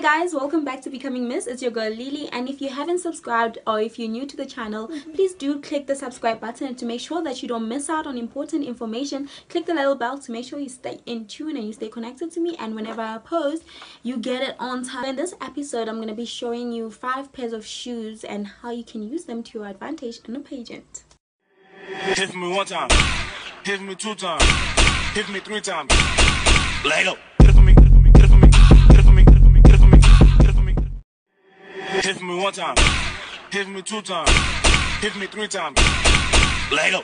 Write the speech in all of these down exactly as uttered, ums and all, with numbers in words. Hi guys, welcome back to Becoming Miss. It's your girl Lily, and if you haven't subscribed or if you're new to the channel, mm-hmm. please do click the subscribe button, and to make sure that you don't miss out on important information, click the little bell to make sure you stay in tune and you stay connected to me, and whenever I post you get it on time. In this episode I'm going to be showing you five pairs of shoes and how you can use them to your advantage in a pageant. Hit me one time, hit me two times, hit me three times. Lego. Hit me one time, hit me two times, hit me three times. Lego.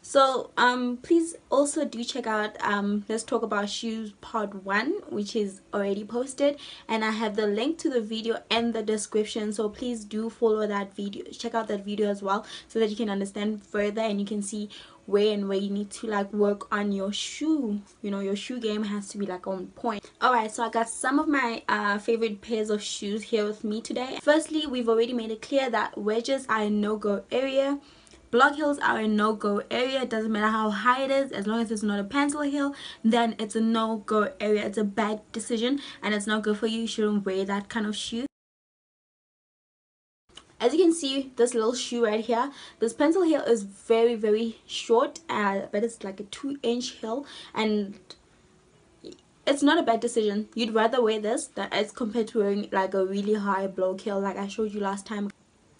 So um please also do check out um Let's Talk About Shoes part one, which is already posted, and I have the link to the video in the description, so please do follow that video, check out that video as well, so that you can understand further and you can see where and where you need to like work on your shoe. You know, your shoe game has to be like on point. Alright, so I got some of my uh favorite pairs of shoes here with me today. Firstly, we've already made it clear that wedges are a no-go area. Block heels are a no-go area. It doesn't matter how high it is, as long as it's not a pencil heel, then it's a no-go area. It's a bad decision and it's not good for you. You shouldn't wear that kind of shoe. As you can see, this little shoe right here, this pencil heel is very very short, uh, but it's like a two inch heel, and it's not a bad decision. You'd rather wear this than as compared to wearing like a really high block heel like I showed you last time.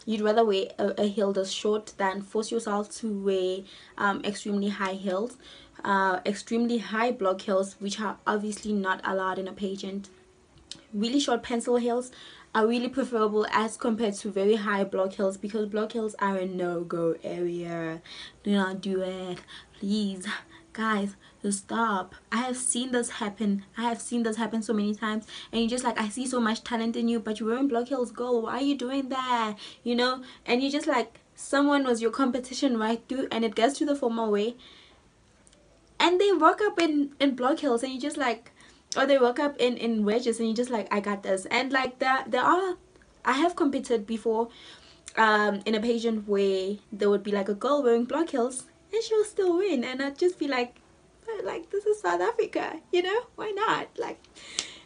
You'd rather wear a, a heel that's short than force yourself to wear um, extremely high heels, uh, extremely high block heels, which are obviously not allowed in a pageant. Really short pencil heels are really preferable as compared to very high block heels, because block heels are a no-go area. Do not do it, please. Guys, just stop. I have seen this happen. I have seen this happen so many times, and you're just like, I see so much talent in you, but you're wearing block heels, girl. Why are you doing that? You know, and you're just like, someone was your competition right through, and it gets to the formal way, and they walk up in in block heels, and you're just like, or they walk up in in wedges, and you're just like, I got this. And like that, there are, I have competed before, um, in a pageant where there would be like a girl wearing block heels, and she'll still win, and I'd just be like, but like, this is South Africa, you know, why not? Like,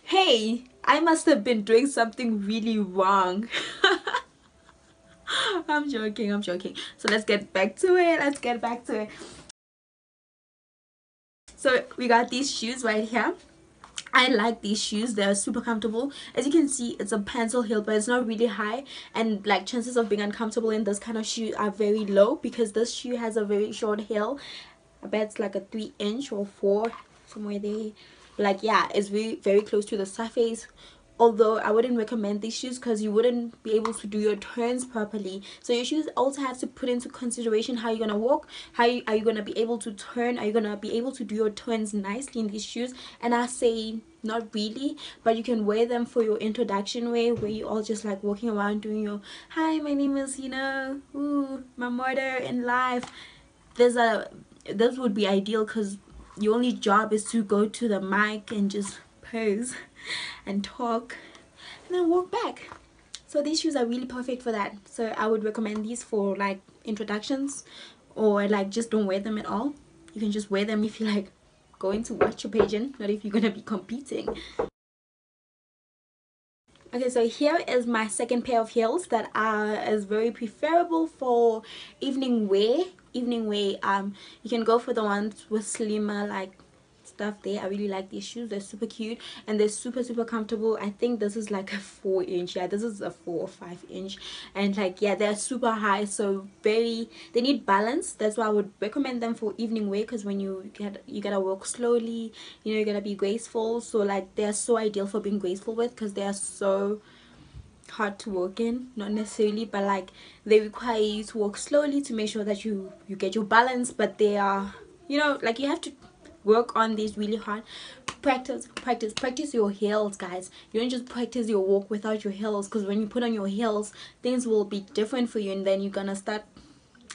hey, I must have been doing something really wrong. I'm joking, I'm joking. So let's get back to it, let's get back to it. So we got these shoes right here. I like these shoes, they're super comfortable. As you can see, it's a pencil heel, but it's not really high, and like chances of being uncomfortable in this kind of shoe are very low, because this shoe has a very short heel. I bet it's like a three inch or four, somewhere there. Like, yeah, it's very very close to the surface. Although I wouldn't recommend these shoes, because you wouldn't be able to do your turns properly. So your shoes also have to put into consideration how you're going to walk, how you, are you going to be able to turn, are you going to be able to do your turns nicely in these shoes. And I say not really, but you can wear them for your introduction way, where you all just like walking around doing your, hi, my name is, you know, ooh, my motto in life. There's a, this would be ideal, because your only job is to go to the mic and just pose and talk and then walk back. So these shoes are really perfect for that. So I would recommend these for like introductions, or like just don't wear them at all. You can just wear them if you're like going to watch your pageant, not if you're gonna be competing. Okay, so here is my second pair of heels that are is very preferable for evening wear. Evening wear, um you can go for the ones with slimmer like stuff there. I really like these shoes, they're super cute and they're super super comfortable. I think this is like a four inch, yeah, this is a four or five inch, and like, yeah, they're super high, so very, they need balance. That's why I would recommend them for evening wear, because when you get, you gotta walk slowly, you know, you gotta be graceful. So like, they're so ideal for being graceful with, because they are so hard to walk in, not necessarily, but like they require you to walk slowly to make sure that you you get your balance. But they are, you know, like you have to work on these really hard. Practice, practice, practice your heels, guys. You don't just practice your walk without your heels, because when you put on your heels, things will be different for you, and then you're gonna start,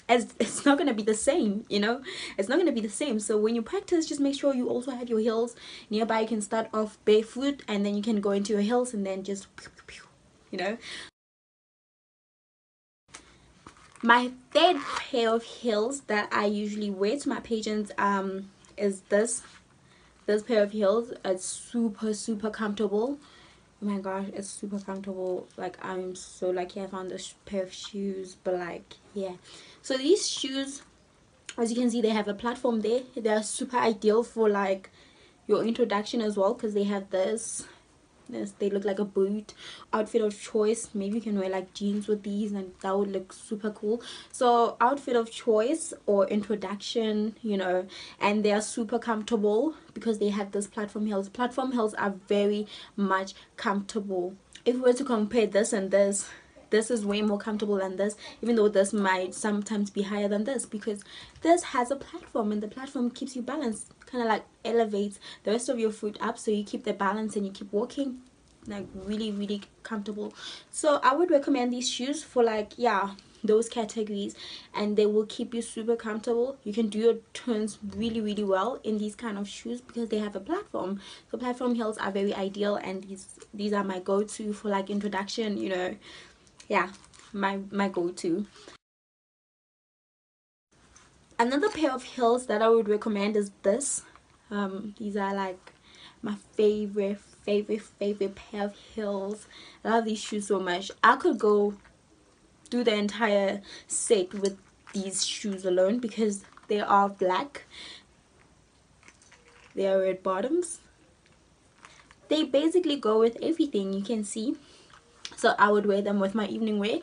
as it's not gonna be the same, you know, it's not gonna be the same. So when you practice, just make sure you also have your heels nearby. You can start off barefoot, and then you can go into your heels, and then just, you know. My third pair of heels that I usually wear to my pageants, um. is this This pair of heels is super super comfortable. Oh my gosh, it's super comfortable. Like, I'm so lucky I found this pair of shoes. But like, yeah, so these shoes, as you can see, they have a platform there. They are super ideal for like your introduction as well, because they have this this they look like a boot. Outfit of choice, maybe you can wear like jeans with these and that would look super cool. So outfit of choice or introduction, you know. And they are super comfortable because they have this platform heels. Platform heels are very much comfortable. If we were to compare this and this, this is way more comfortable than this, even though this might sometimes be higher than this, because this has a platform and the platform keeps you balanced, kind of like elevates the rest of your foot up, so you keep the balance and you keep walking like really really comfortable. So I would recommend these shoes for like, yeah, those categories, and they will keep you super comfortable. You can do your turns really really well in these kind of shoes because they have a platform. So platform heels are very ideal, and these these are my go-to for like introduction, you know. Yeah, my my go-to. Another pair of heels that I would recommend is this. Um these are like my favorite favorite favorite pair of heels. I love these shoes so much. I could go through the entire set with these shoes alone because they are black, they are red bottoms, they basically go with everything, you can see. So I would wear them with my evening wear,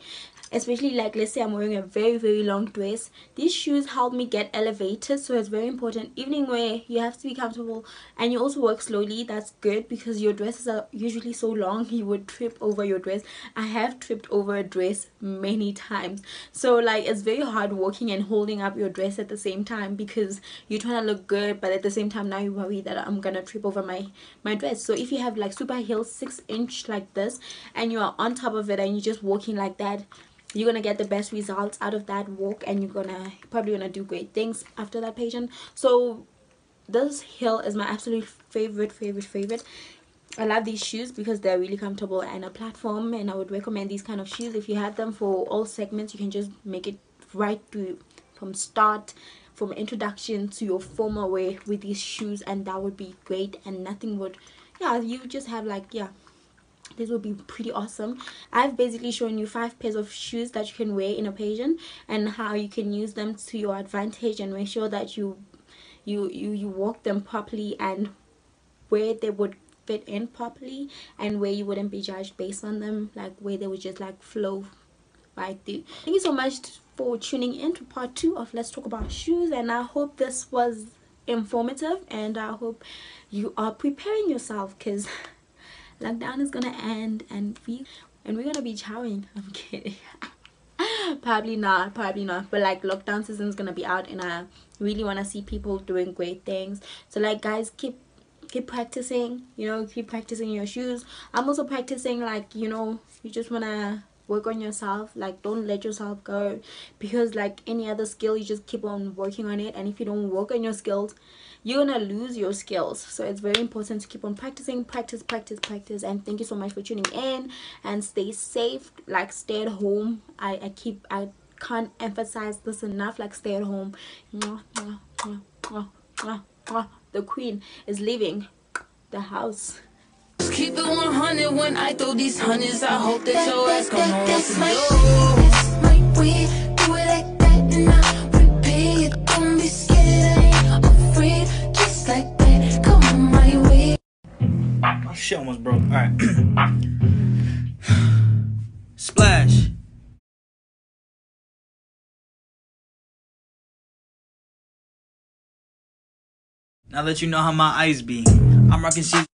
especially like, let's say I'm wearing a very very long dress. These shoes help me get elevated, so it's very important. Evening wear, you have to be comfortable, and you also work slowly. That's good because your dresses are usually so long, you would trip over your dress. I have tripped over a dress many times, so like it's very hard walking and holding up your dress at the same time because you're trying to look good, but at the same time now you worry that I'm gonna trip over my my dress. So if you have like super heels, six inch like this, and you are on top of it and you're just walking like that, you're gonna get the best results out of that walk, and you're gonna probably gonna do great things after that patient. So this heel is my absolute favorite favorite favorite. I love these shoes because they're really comfortable and a platform, and I would recommend these kind of shoes. If you have them for all segments, you can just make it right through from start, from introduction to your formal wear with these shoes, and that would be great. And nothing would, yeah, you just have like, yeah, this will be pretty awesome. I've basically shown you five pairs of shoes that you can wear in occasion and how you can use them to your advantage and make sure that you you you, you walk them properly and where they would fit in properly and where you wouldn't be judged based on them, like where they would just like flow right through. Thank you so much for tuning in to part two of Let's Talk About Shoes, and I hope this was informative and I hope you are preparing yourself because lockdown is gonna end and we and we're gonna be chowing. I'm kidding. Probably not, probably not. But like lockdown season is gonna be out, and I really wanna see people doing great things. So like guys, keep keep practicing, you know, keep practicing your shoes. I'm also practicing, like, you know, you just wanna work on yourself, like don't let yourself go, because like any other skill, you just keep on working on it, and if you don't work on your skills, you're gonna lose your skills. So it's very important to keep on practicing, practice, practice, practice. And thank you so much for tuning in, and stay safe. Like, stay at home. I, I keep, I can't emphasize this enough. Like, stay at home. The queen is leaving the house. Keep it one hundred when I throw these hundreds. I hope that your ass gon' know what to do. That's my weed. Shit almost broke. All right. Splash. Now let you know how my eyes be. I'm rocking shit.